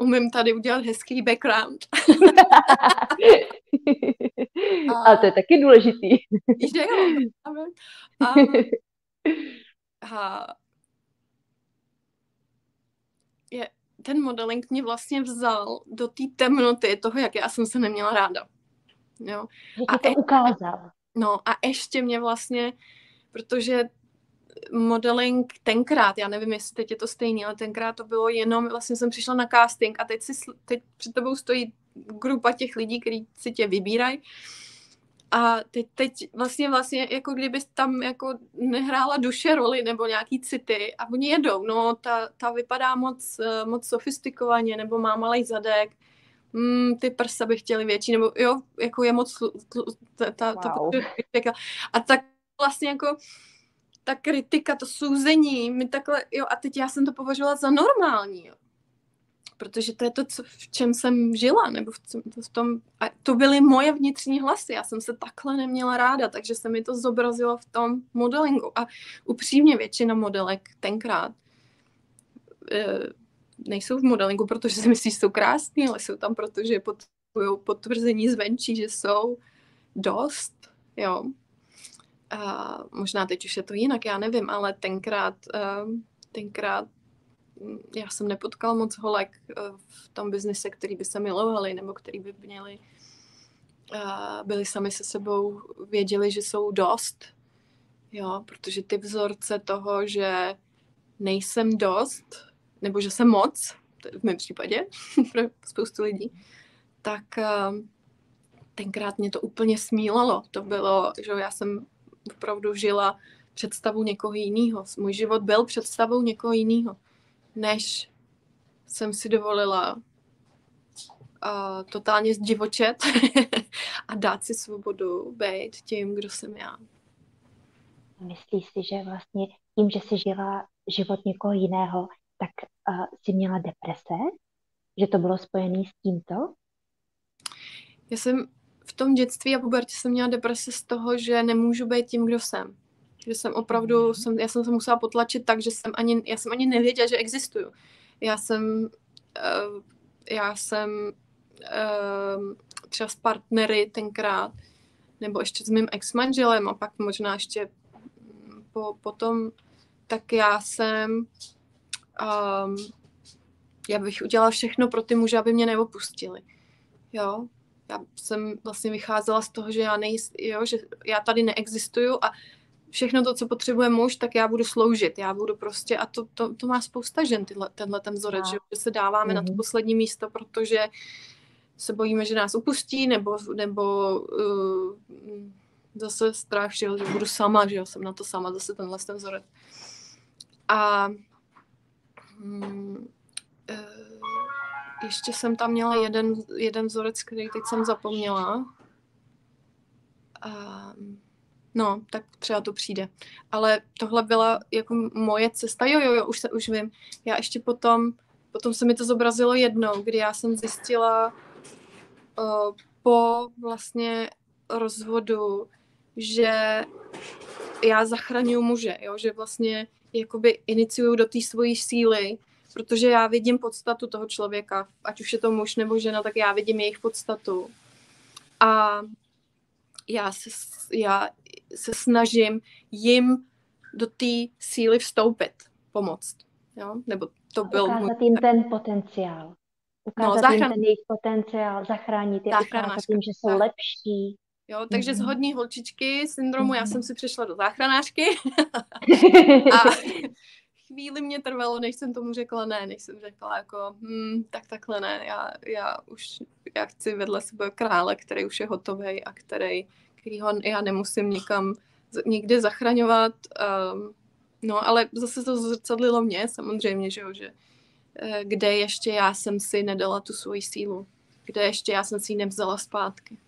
Umím tady udělat hezký background. A to je taky důležitý. Ten modeling mě vlastně vzal do té temnoty toho, jak já jsem se neměla ráda. Jo. A to ukázal. No a ještě mě vlastně, protože modeling tenkrát, já nevím, jestli teď je to stejný, ale tenkrát to bylo jenom, vlastně jsem přišla na casting a teď před tebou stojí grupa těch lidí, kteří si tě vybírají. A teď vlastně jako kdyby tam jako nehrála duše roli nebo nějaký city a oni jedou, no ta vypadá moc sofistikovaně nebo má malej zadek. Ty prsa by chtěly větší, nebo jo, jako je moc a tak vlastně jako ta kritika, to souzení, mi takhle, jo, a teď já jsem to považovala za normální, jo. Protože to je to, v čem jsem žila, nebo v tom, a to byly moje vnitřní hlasy, já jsem se takhle neměla ráda, takže se mi to zobrazilo v tom modelingu a upřímně většina modelek tenkrát nejsou v modelingu, protože si myslí, že jsou krásný, ale jsou tam, protože potřebují potvrzení zvenčí, že jsou dost, jo. A možná teď už je to jinak, já nevím, ale tenkrát já jsem nepotkala moc holek v tom biznise, který by se milovali, nebo který by měli, byli sami se sebou, věděli, že jsou dost, jo, protože ty vzorce toho, že nejsem dost, nebo že jsem moc, v mém případě, pro spoustu lidí, tak tenkrát mě to úplně smílalo. To bylo, že já jsem opravdu žila představu někoho jiného. Můj život byl představou někoho jiného, než jsem si dovolila totálně zdivočet a dát si svobodu být tím, kdo jsem já. Myslíš si, že vlastně tím, že jsi žila život někoho jiného, tak jsi měla deprese? Že to bylo spojené s tímto? Já jsem v tom dětství a pubertě jsem měla deprese z toho, že nemůžu být tím, kdo jsem. Že jsem opravdu, já jsem se musela potlačit tak, že já jsem ani nevěděla, že existuju. Já jsem třeba s partnery tenkrát, nebo ještě s mým ex-manželem a pak možná ještě potom, tak já jsem, já bych udělala všechno pro ty muže, aby mě neopustili. Jo? Já jsem vlastně vycházela z toho, že že já tady neexistuju a všechno to, co potřebuje muž, tak já budu sloužit. Já budu prostě, a to má spousta žen, tenhle ten vzorec, že se dáváme na to poslední místo, protože se bojíme, že nás upustí, nebo zase strach, že budu sama, že jsem na to sama, zase tenhle ten vzorec. A ještě jsem tam měla jeden vzorec, který teď jsem zapomněla. No, tak třeba to přijde. Ale tohle byla jako moje cesta. Jo, už vím. Já ještě potom se mi to zobrazilo jednou, kdy já jsem zjistila po vlastně rozvodu, že já zachraňuju muže, jo? Že vlastně jakoby iniciuju do té svojí síly, protože já vidím podstatu toho člověka, ať už je to muž nebo žena, tak já vidím jejich podstatu. A já se snažím jim do té síly vstoupit, pomoct. Jo? Nebo to byl ukázat jim ten potenciál. Ukázat jim ten jejich potenciál, zachránit je, ukázat jim, že jsou lepší. Jo, takže z hodní holčičky syndromu já jsem si přišla do záchranářky a chvíli mě trvalo, než jsem tomu řekla ne, než jsem řekla jako tak takhle ne, já chci vedle sebe krále, který už je hotovej a kterýho já nemusím nikde zachraňovat, no ale zase to zrcadlilo mě samozřejmě, že kde ještě já jsem si nedala tu svoji sílu, kde ještě já jsem si ji nevzala zpátky.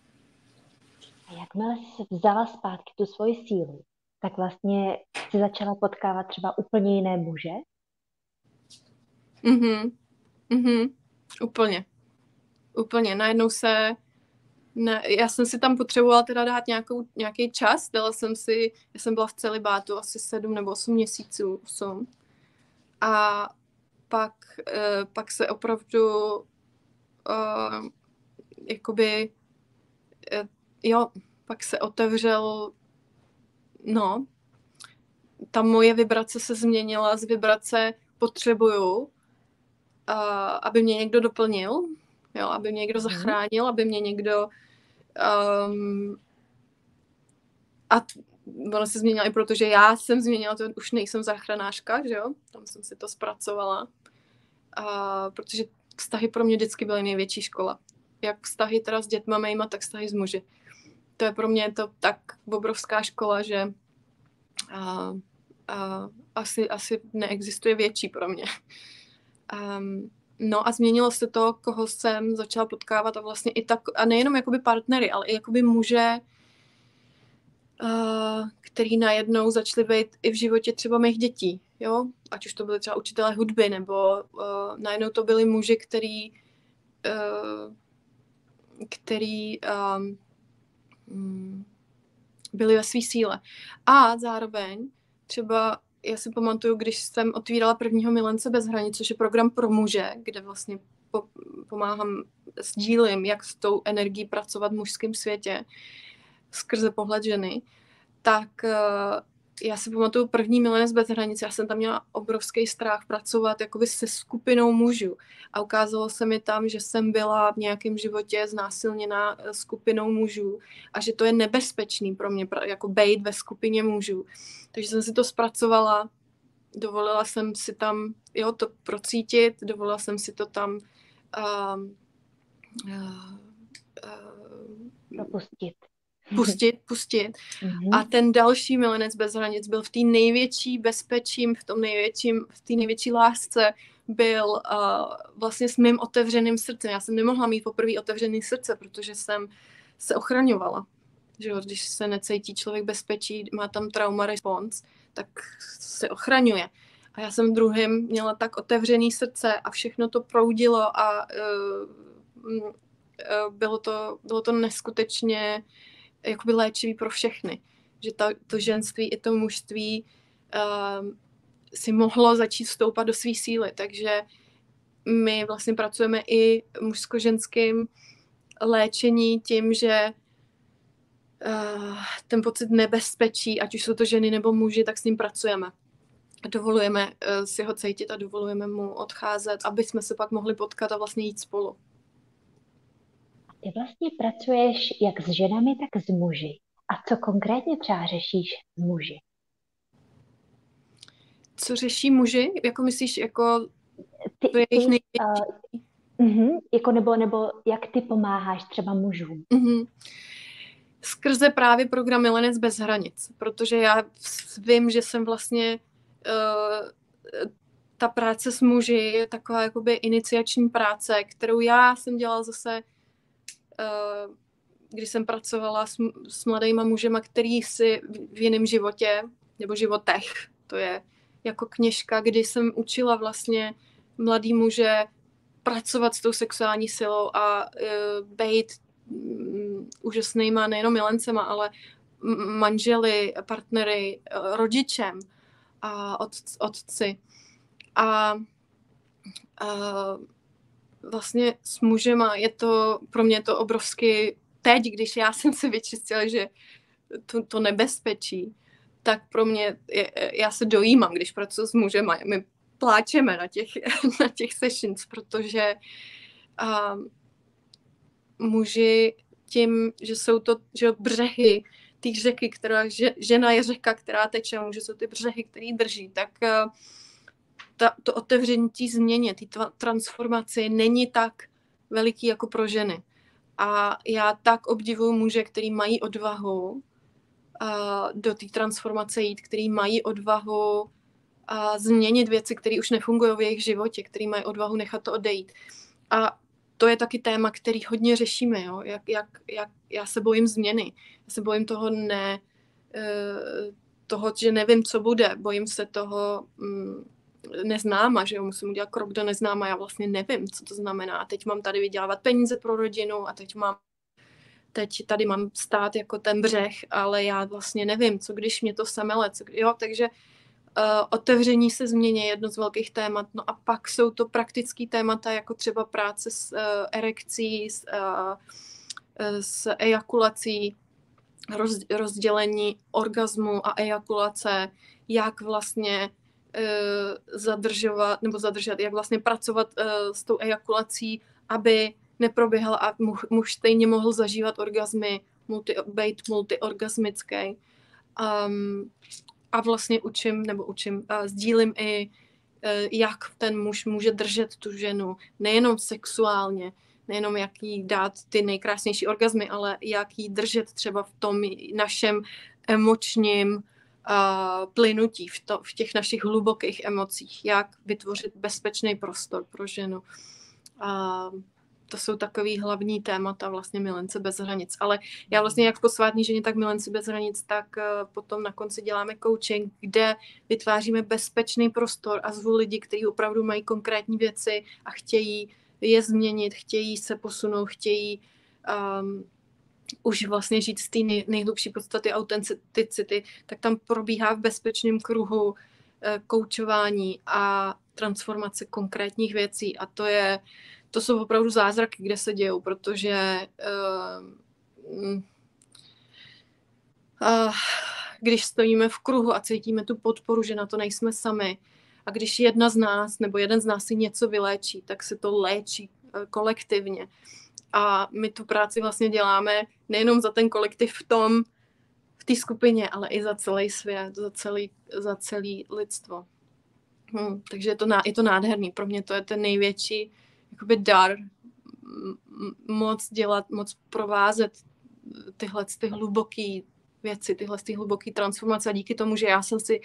A jakmile jsi vzala zpátky tu svoji sílu, tak vlastně jsi začala potkávat třeba úplně jiné muže? Úplně. Úplně. Najednou já jsem si tam potřebovala teda dát nějaký čas. Já jsem byla v celibátu asi 7 nebo 8 měsíců. 8. A pak se opravdu pak se otevřel, ta moje vibrace se změnila z vibrace potřebuju, aby mě někdo doplnil, jo, aby mě někdo zachránil, aby mě někdo... a ono se změnilo i proto, že já jsem změnila, to už nejsem záchranářka, že jo, tam jsem si to zpracovala, protože vztahy pro mě vždycky byly největší škola. Jak vztahy teda s dětma mýma, tak vztahy s muži. To je pro mě to tak obrovská škola, že asi neexistuje větší pro mě. A změnilo se to, koho jsem začala potkávat a vlastně i tak, a nejenom jakoby partnery, ale i jakoby muže, který najednou začali být i v životě třeba mých dětí, jo? Ať už to byly třeba učitelé hudby, nebo najednou to byli muži, který byli ve své síle. A zároveň třeba já si pamatuju, když jsem otvírala prvního Milence bez hranic, což je program pro muže, kde vlastně pomáhám, sdílím, jak s tou energií pracovat v mužském světě skrze pohled ženy, tak já si pamatuju první Milenec bez hranic, já jsem tam měla obrovský strach pracovat jakoby se skupinou mužů a ukázalo se mi tam, že jsem byla v nějakém životě znásilněná skupinou mužů a že to je nebezpečný pro mě, jako bejt ve skupině mužů. Takže jsem si to zpracovala, dovolila jsem si tam to procítit, dovolila jsem si to tam pustit. Mm-hmm. A ten další Milenec bez hranic byl v té největší bezpečí, v té největší lásce, byl vlastně s mým otevřeným srdcem. Já jsem nemohla mít poprvé otevřené srdce, protože jsem se ochraňovala. Že jo? Když se necítí člověk bezpečí, má tam trauma response, tak se ochraňuje. A já jsem druhým měla tak otevřené srdce a všechno to proudilo a bylo to neskutečně jakoby léčivý pro všechny. Že to ženství i to mužství si mohlo začít vstoupat do své síly. Takže my vlastně pracujeme i mužsko-ženským léčení tím, že ten pocit nebezpečí, ať už jsou to ženy nebo muži, tak s ním pracujeme. Dovolujeme si ho cítit a dovolujeme mu odcházet, aby jsme se pak mohli potkat a vlastně jít spolu. Ty vlastně pracuješ jak s ženami, tak s muži. A co konkrétně třeba řešíš s muži? Co řeší muži? Jako myslíš, jako to je jejich největší? Jako nebo jak ty pomáháš třeba mužům? Skrze právě program Milenec bez hranic. Protože já vím, že jsem vlastně... ta práce s muži je taková jakoby iniciační práce, kterou já jsem dělala zase... když jsem pracovala s mladýma mužema, který si v jiném životě, nebo životech, to je jako kněžka, kdy jsem učila vlastně mladý muže pracovat s tou sexuální silou a být úžasnýma nejenom milencema, ale manželi, partnery, rodičem a otci. Vlastně s mužema je to, pro mě to obrovsky, teď, když já jsem se vyčistila, že to nebezpečí, tak pro mě, já se dojímám, když pracuji s mužema, my pláčeme na těch sessions, protože muži tím, že jsou to břehy té řeky, která, žena je řeka, která teče, muži jsou ty břehy, které drží, tak... To otevření té změně, té transformace není tak veliký jako pro ženy. A já tak obdivuju muže, který mají odvahu do té transformace jít, který mají odvahu změnit věci, které už nefungují v jejich životě, který mají odvahu nechat to odejít. A to je taky téma, který hodně řešíme. Jo? Jak já se bojím změny. Já se bojím toho toho, že nevím, co bude. Bojím se toho... neznáma, že jo, musím udělat krok do neznáma, já vlastně nevím, co to znamená. A teď mám tady vydělávat peníze pro rodinu a teď tady mám stát jako ten břeh, ale já vlastně nevím, co když mě to samele, takže otevření se změně je jedno z velkých témat. No a pak jsou to praktické témata, jako třeba práce s erekcí, s ejakulací, rozdělení orgazmu a ejakulace, jak vlastně zadržet, jak vlastně pracovat s tou ejakulací, aby neproběhla a muž stejně mohl zažívat orgazmy, být multiorgasmický. A vlastně sdílím i, jak ten muž může držet tu ženu, nejenom sexuálně, nejenom jak jí dát ty nejkrásnější orgazmy, ale jak jí držet třeba v tom našem emočním plynutí, v těch našich hlubokých emocích, jak vytvořit bezpečný prostor pro ženu. To jsou takový hlavní témata vlastně Milence bez hranic. Ale já vlastně jak v Posvátné ženě, tak Milenci bez hranic, tak potom na konci děláme coaching, kde vytváříme bezpečný prostor a zvu lidi, kteří opravdu mají konkrétní věci a chtějí je změnit, chtějí se posunout, chtějí... už vlastně žít z té nejhlubší podstaty autenticity, tak tam probíhá v bezpečném kruhu koučování a transformace konkrétních věcí. A to jsou opravdu zázraky, kde se dějou, protože když stojíme v kruhu a cítíme tu podporu, že na to nejsme sami, a když jedna z nás nebo jeden z nás si něco vyléčí, tak se to léčí kolektivně. A my tu práci vlastně děláme nejenom za ten kolektiv v té skupině, ale i za celý svět, za celý lidstvo. Takže je to nádherný. Pro mě to je ten největší jakoby dar, moc provázet tyhle ty hluboké věci, tyhle ty hluboké transformace. A díky tomu, že já jsem si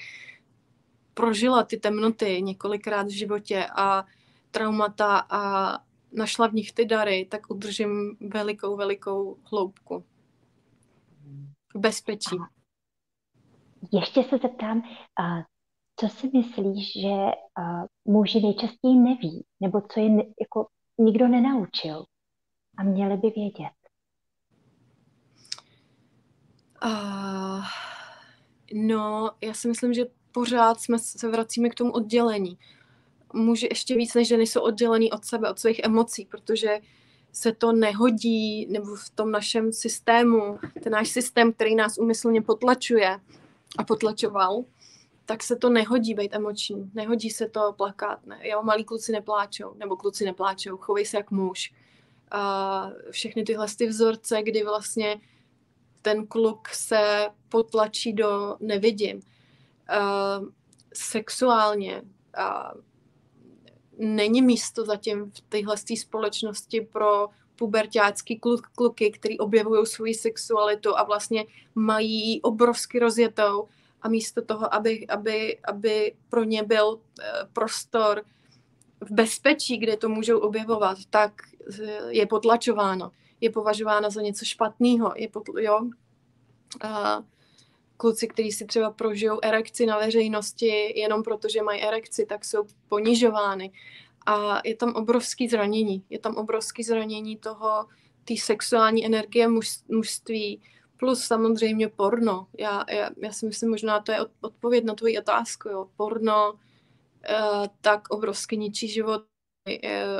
prožila ty temnoty několikrát v životě a traumata a našla v nich ty dary, tak udržím velikou hloubku. Bezpečí. Ještě se zeptám, co si myslíš, že muži nejčastěji neví, nebo co je jako nikdo nenaučil a měli by vědět? No, já si myslím, že pořád se vracíme k tomu oddělení. Muži ještě víc než ženy jsou oddělený od sebe, od svých emocí, protože se to nehodí, nebo v tom našem systému, ten náš systém, který nás úmyslně potlačuje a potlačoval, tak se to nehodí být emoční, nehodí se to plakat. Ne? Jo, malí kluci nepláčou, nebo kluci nepláčou, chovej se jak muž. A všechny tyhle ty vzorce, kdy vlastně ten kluk se potlačí do nevidím. Sexuálně není místo zatím v téhle společnosti pro puberťácký kluky, který objevují svoji sexualitu a vlastně mají obrovsky rozjetou, a místo toho, aby pro ně byl prostor v bezpečí, kde to můžou objevovat, tak je potlačováno, je považováno za něco špatného. Kluci, kteří si třeba prožijou erekci na veřejnosti jenom proto, že mají erekci, tak jsou ponižovány. A je tam obrovský zranění. Je tam obrovský zranění té sexuální energie mužství, plus samozřejmě porno. Já si myslím, možná to je odpověď na tvoji otázku. Jo. Porno tak obrovsky ničí život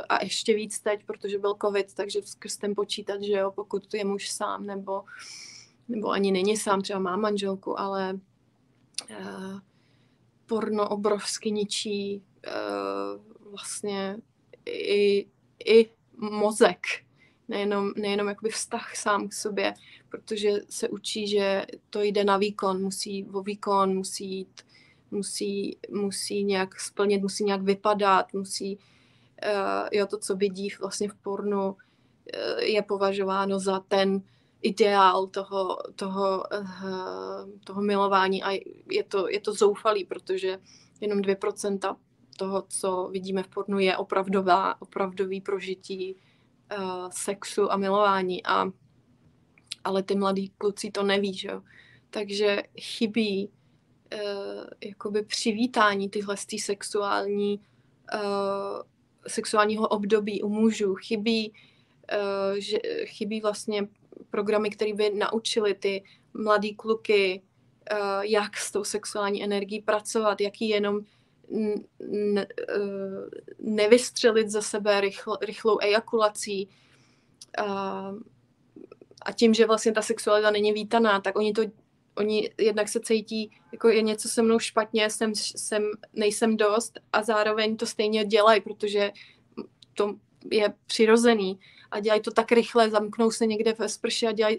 a ještě víc teď, protože byl covid, takže skrz ten počítat, že jo, pokud tu je muž sám nebo ani není sám, třeba má manželku, ale porno obrovsky ničí vlastně i mozek, nejenom jakoby vztah sám k sobě, protože se učí, že to jde na výkon, musí jít, musí nějak splnit, musí nějak vypadat, to, co vidí vlastně v pornu, je považováno za ten ideál toho milování a je to zoufalý, protože jenom 2% toho, co vidíme v pornu, je opravdový prožití sexu a milování. Ale ty mladí kluci to neví, že jo? Takže chybí jakoby přivítání tyhle sexuálního období u mužů. Chybí vlastně programy, které by naučily ty mladý kluky, jak s tou sexuální energií pracovat, jak ji jenom nevystřelit ze sebe rychlou ejakulací. A tím, že vlastně ta sexualita není vítaná, tak oni jednak se cítí, jako je něco se mnou špatně, nejsem dost, a zároveň to stejně dělají, protože to je přirozený. A dělají to tak rychle, zamknou se někde ve sprše a dělají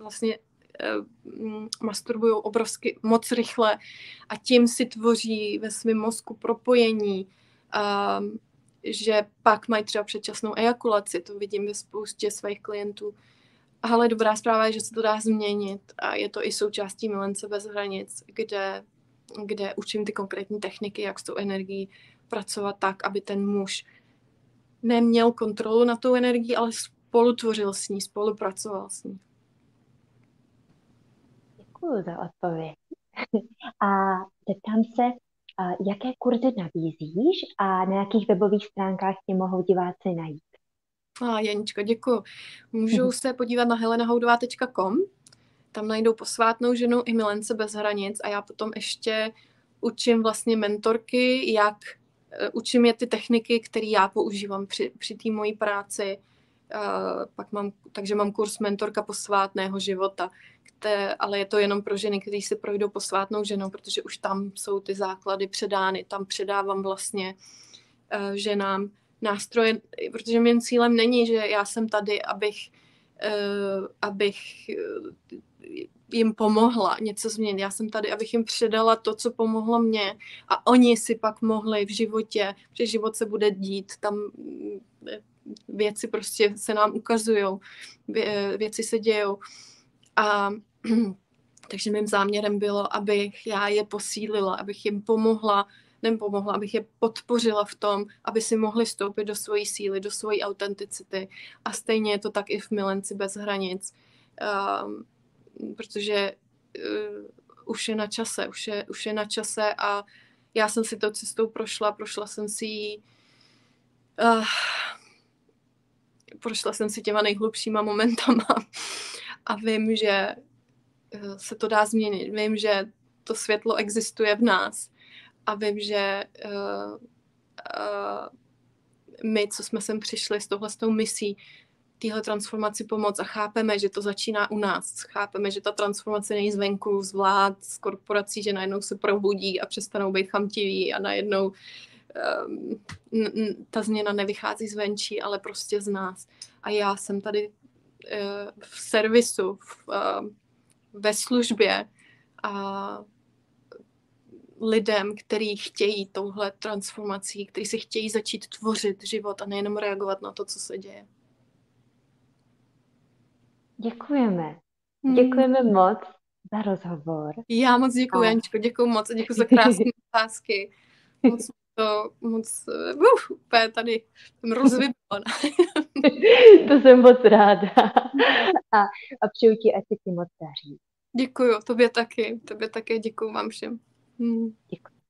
vlastně masturbují obrovsky moc rychle a tím si tvoří ve svém mozku propojení, že pak mají třeba předčasnou ejakulaci. To vidím ve spoustě svých klientů. Ale dobrá zpráva je, že se to dá změnit a je to i součástí Milence bez hranic, kde učím ty konkrétní techniky, jak s tou energií pracovat tak, aby ten muž neměl kontrolu nad tou energií, ale spolutvořil s ní, spolupracoval s ní. Děkuju za odpověď. A zeptám se, jaké kurzy nabízíš a na jakých webových stránkách tě mohou diváci najít? Janičko, děkuju. Můžou se podívat na helenahoudová.com, tam najdou Posvátnou ženu i Milence bez hranic a já potom ještě učím vlastně mentorky, jak učím je ty techniky, které já používám při té mojí práci. Takže mám kurz Mentorka posvátného života, ale je to jenom pro ženy, které si projdou posvátnou ženou, protože už tam jsou ty základy předány. Tam předávám vlastně ženám nástroje, protože mým cílem není, že já jsem tady, abych jim pomohla něco změnit. Já jsem tady, abych jim předala to, co pomohlo mně, a oni si pak mohli v životě, protože život se bude dít, tam věci prostě se nám ukazujou, věci se dějou. A takže mým záměrem bylo, abych já je posílila, abych jim pomohla, abych je podpořila v tom, aby si mohli vstoupit do svojí síly, do svojí autenticity. A stejně je to tak i v Milenci bez hranic, protože už je na čase, už je na čase, a já jsem si tou cestou prošla jsem si těma nejhlubšíma momentama a vím, že se to dá změnit. Vím, že to světlo existuje v nás a vím, že my, co jsme sem přišli s touhletou misí, téhle transformaci pomoct, a chápeme, že to začíná u nás. Chápeme, že ta transformace není zvenku, z vlád, z korporací, že najednou se probudí a přestanou být chamtiví a najednou ta změna nevychází zvenčí, ale prostě z nás. A já jsem tady v servisu, ve službě a lidem, kteří chtějí touhle transformací, kteří si chtějí začít tvořit život a nejenom reagovat na to, co se děje. Děkujeme. Děkujeme moc za rozhovor. Já moc děkuji, Janičko, děkuji moc a děkuji za krásné otázky. Moc úplně tady jsem rozvybala. To jsem moc ráda. A přeju ti, ať se ti moc daří. Děkuju, tobě taky děkuju vám všem. Děkuji.